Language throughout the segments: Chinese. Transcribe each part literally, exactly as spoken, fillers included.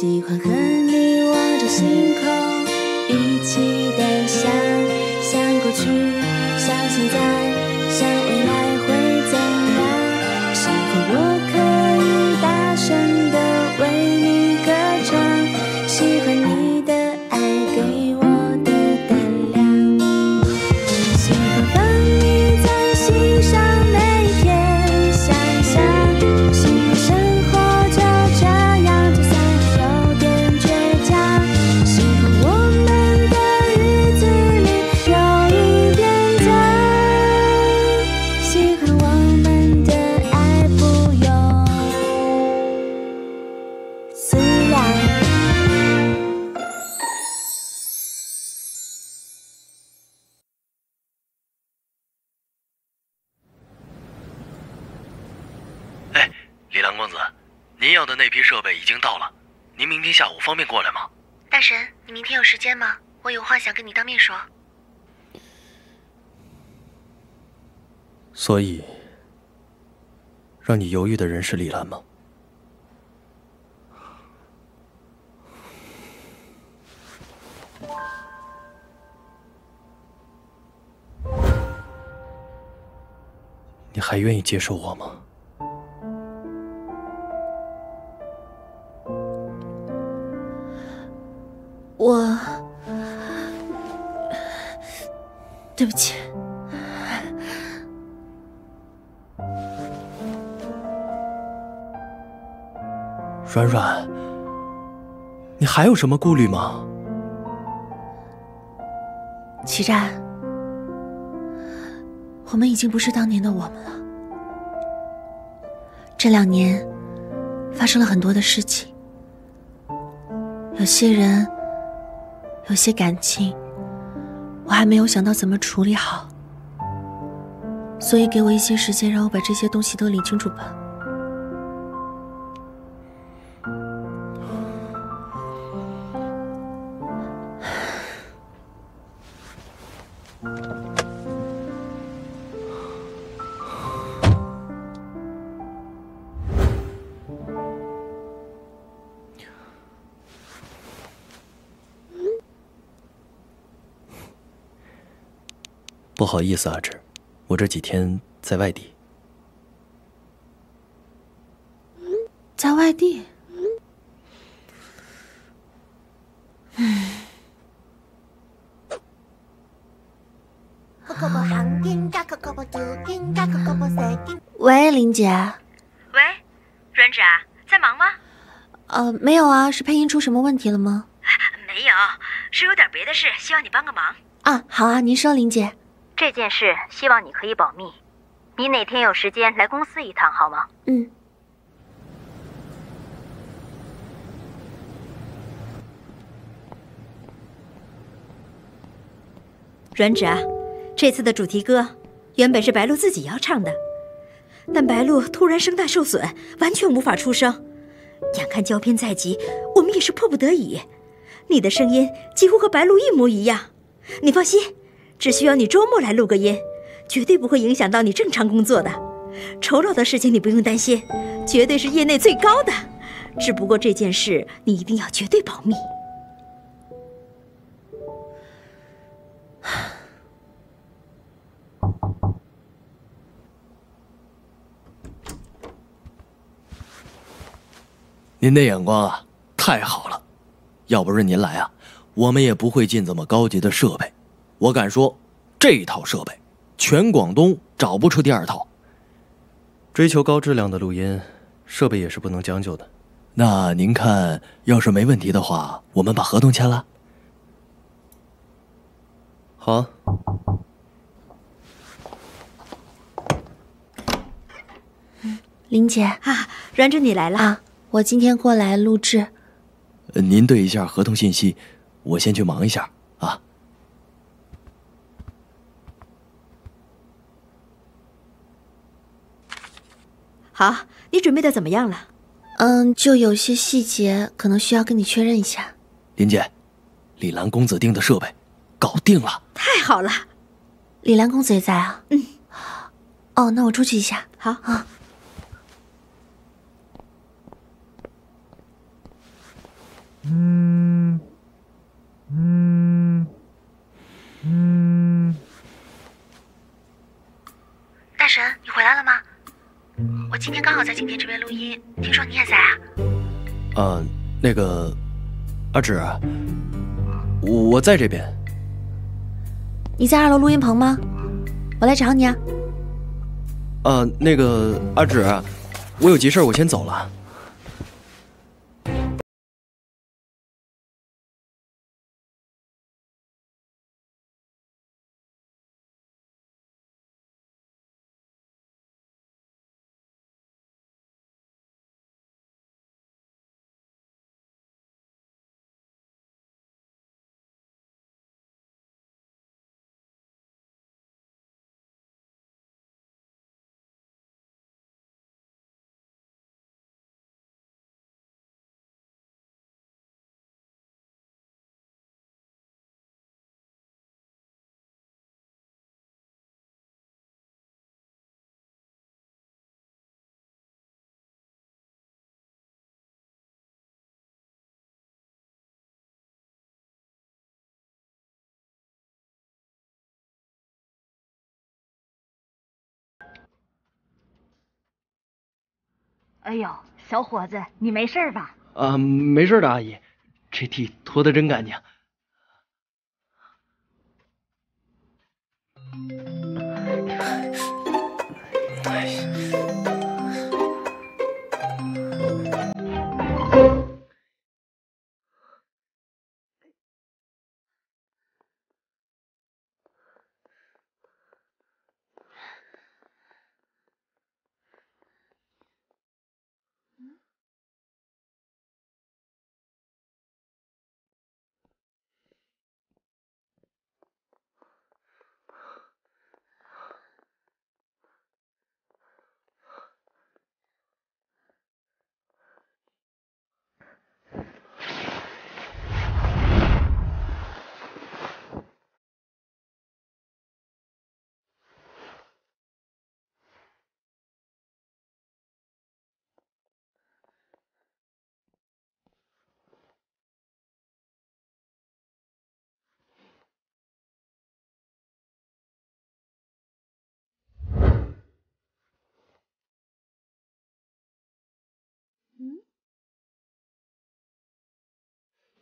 喜欢和你望着星空，一起的想想过去，想现在，想未来会怎样？是否我可以大声的为你歌唱？喜欢你的爱给我的胆量，喜欢放你在心上，每天想想，喜欢生活。李郎公子，您要的那批设备已经到了，您明天下午方便过来吗？大神，你明天有时间吗？我有话想跟你当面说。所以，让你犹豫的人是李兰吗？你还愿意接受我吗？ 我，对不起。软软，你还有什么顾虑吗？祁湛，我们已经不是当年的我们了。这两年发生了很多的事情，有些人。 有些感情，我还没有想到怎么处理好，所以给我一些时间，让我把这些东西都理清楚吧。不好意思，阿芷，我这几天在外地。在外地？嗯。喂，林姐。喂，阮芷啊，在忙吗？呃，没有啊，是配音出什么问题了吗？没有，是有点别的事，希望你帮个忙。啊，好啊，您说，林姐。 这件事希望你可以保密，你哪天有时间来公司一趟好吗？嗯。阮芷啊，这次的主题歌原本是白鹿自己要唱的，但白鹿突然声带受损，完全无法出声。眼看胶片在即，我们也是迫不得已。你的声音几乎和白鹿一模一样，你放心。 只需要你周末来录个音，绝对不会影响到你正常工作的。酬劳的事情你不用担心，绝对是业内最高的。只不过这件事你一定要绝对保密。您的眼光啊，太好了！要不是您来啊，我们也不会进这么高级的设备。 我敢说，这套设备，全广东找不出第二套。追求高质量的录音，设备也是不能将就的。那您看，要是没问题的话，我们把合同签了。好啊。嗯，林姐啊，阮芷你来了啊，我今天过来录制。您对一下合同信息，我先去忙一下啊。 好，你准备的怎么样了？嗯，就有些细节可能需要跟你确认一下。林姐，李兰公子订的设备搞定了，太好了！李兰公子也在啊。嗯。哦，那我出去一下。好啊。我今天刚好在景天这边录音，听说你也在啊？呃，那个，阿芷，我在这边。你在二楼录音棚吗？我来找你啊。呃，那个，阿芷，我有急事，我先走了。 哎呦，小伙子，你没事吧？啊，没事的，阿姨，这地拖得真干净。哎，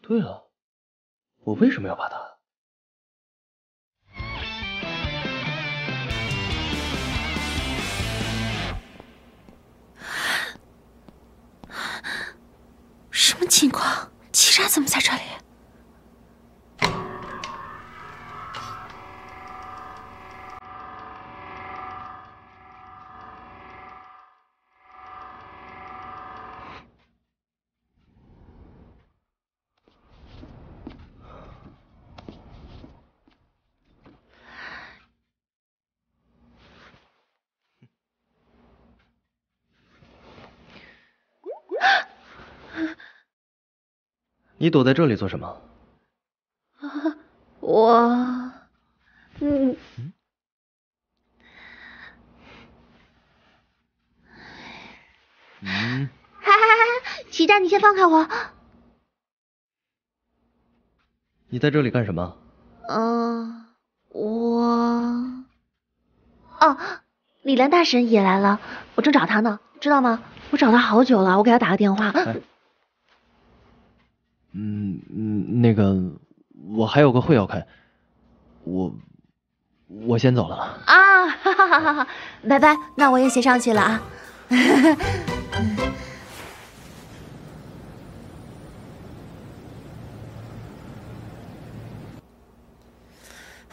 对了，我为什么要把它？ 什么情况？齐山怎么在这里？ 你躲在这里做什么？啊，我，嗯，嗯嗯，哈哈哈！齐战，你先放开我！你在这里干什么？嗯、呃，我，哦，李兰大神也来了，我正找他呢，知道吗？我找他好久了，我给他打个电话。哎 嗯嗯，那个，我还有个会要开，我我先走了啊！哈哈哈哈哈，拜拜，那我也先上去了啊。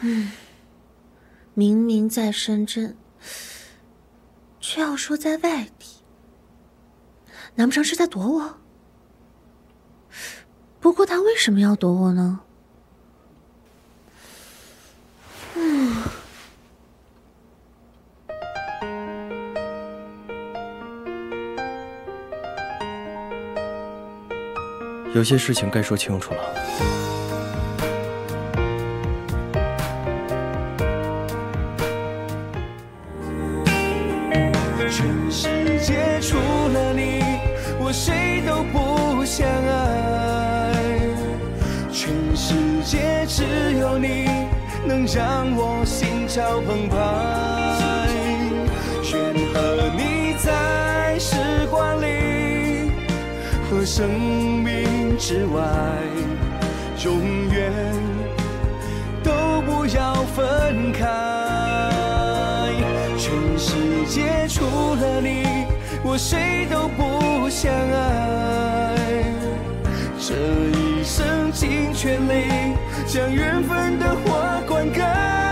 嗯，明明在深圳，却要说在外地，难不成是在躲我？ 不过他为什么要躲我呢？嗯，有些事情该说清楚了。 让我心潮澎湃，愿和你在。我生命之外，永远都不要分开。全世界除了你，我谁都不想爱。这一生尽全力，将缘分的花灌溉。